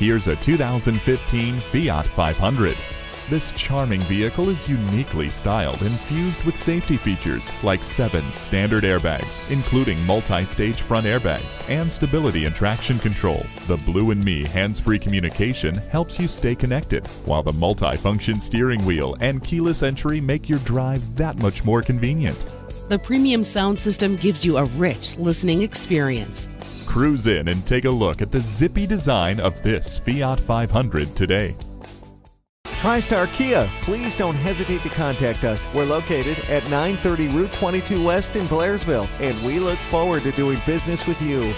Here's a 2015 Fiat 500. This charming vehicle is uniquely styled and fused with safety features like 7 standard airbags, including multi-stage front airbags and stability and traction control. The Blue and Me hands-free communication helps you stay connected, while the multi-function steering wheel and keyless entry make your drive that much more convenient. The premium sound system gives you a rich listening experience. Cruise in and take a look at the zippy design of this Fiat 500 today. TriStar Kia, please don't hesitate to contact us. We're located at 930 Route 22 West in Blairsville, and we look forward to doing business with you.